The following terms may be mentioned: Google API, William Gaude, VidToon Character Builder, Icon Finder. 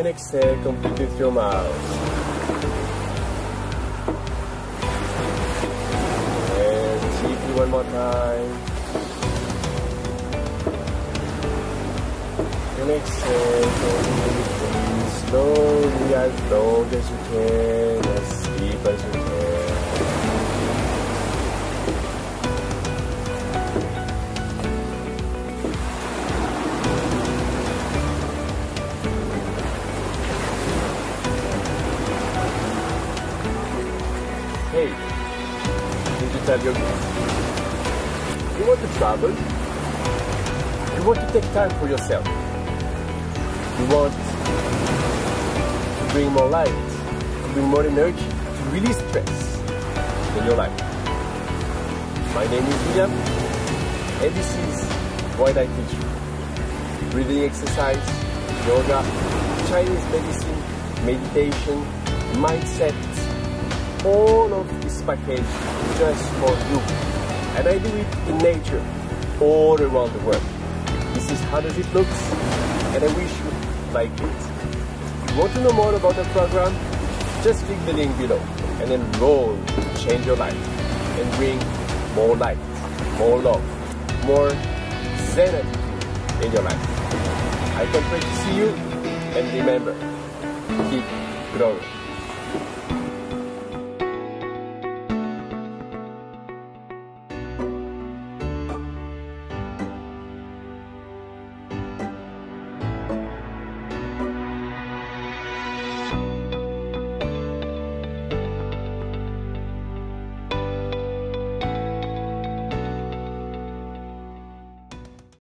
and exhale, completely through your mouth. And deeply one more time. And exhale, slowly, as long as you can, as deep as you can. Hey, did you tell your kids? You want to travel? You want to take time for yourself. You want to bring more light, to bring more energy, to release stress in your life. My name is William, and this is what I teach you. Breathing exercise, yoga, Chinese medicine, meditation, mindset. All of this package just for you, and I do it in nature all around the world. This is how does it look, and I wish you like it. You want to know more about the program? Just click the link below and enroll to change your life and bring more light, more love, more zen attitude in your life. I can't wait to see you, and remember, keep growing.